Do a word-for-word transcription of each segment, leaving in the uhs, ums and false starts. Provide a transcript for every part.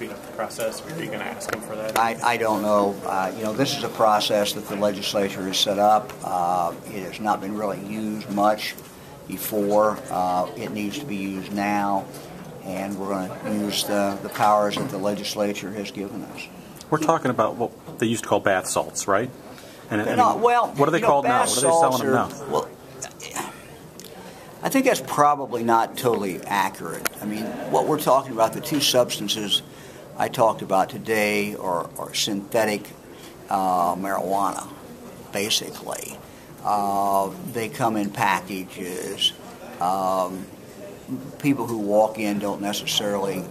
speed up the process? Are you going to ask him for that? I, I don't know. Uh, you know, this is a process that the legislature has set up. Uh, it has not been really used much before. Uh, it needs to be used now, and we're going to use the, the powers that the legislature has given us. We're talking about what they used to call bath salts, right? And, and not, well, what are they called know, now? What are they selling them now? Well, I think that's probably not totally accurate. I mean, what we're talking about, the two substances I talked about today are, are synthetic uh, marijuana, basically. Uh, they come in packages. Um, people who walk in don't necessarily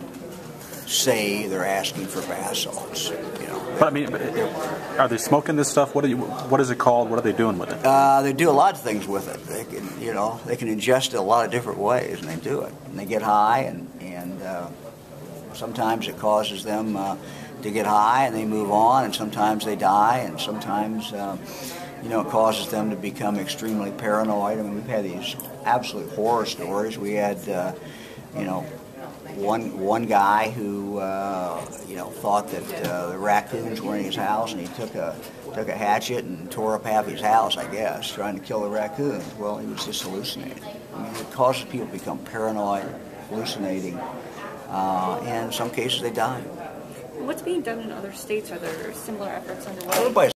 say they're asking for bath salts. You know, but I mean, are they smoking this stuff? What are you? What is it called? What are they doing with it? Uh, they do a lot of things with it. They can, you know, they can ingest it a lot of different ways, and they do it. And they get high, and and uh, sometimes it causes them uh, to get high, and they move on. And sometimes they die, and sometimes uh, you know, it causes them to become extremely paranoid. I mean, we've had these absolute horror stories. We had, uh, you know. One one guy who uh, you know thought that uh, the raccoons were in his house, and he took a took a hatchet and tore up half his house, I guess, trying to kill the raccoons. Well, he was just hallucinating. I mean, it causes people to become paranoid, hallucinating, uh, and in some cases they die. What's being done in other states? Are there similar efforts underway? Everybody's